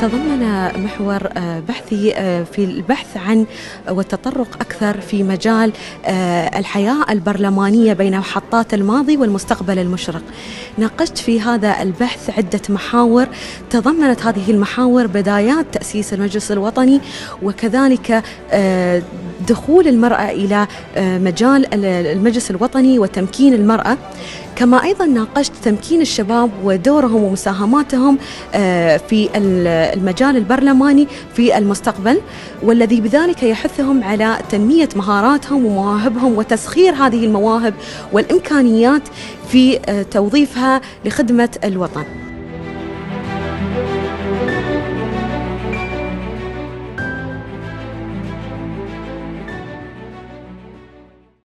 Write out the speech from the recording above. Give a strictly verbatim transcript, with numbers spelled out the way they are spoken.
تضمن محور بحثي في البحث عن والتطرق أكثر في مجال الحياة البرلمانية بين محطات الماضي والمستقبل المشرق. ناقشت في هذا البحث عدة محاور، تضمنت هذه المحاور بدايات تأسيس المجلس الوطني وكذلك دخول المرأة إلى مجال المجلس الوطني وتمكين المرأة، كما أيضا ناقشت تمكين الشباب ودورهم ومساهماتهم في المجال البرلماني في المستقبل، والذي بذلك يحثهم على تنمية مهاراتهم ومواهبهم وتسخير هذه المواهب والإمكانيات في توظيفها لخدمة الوطن.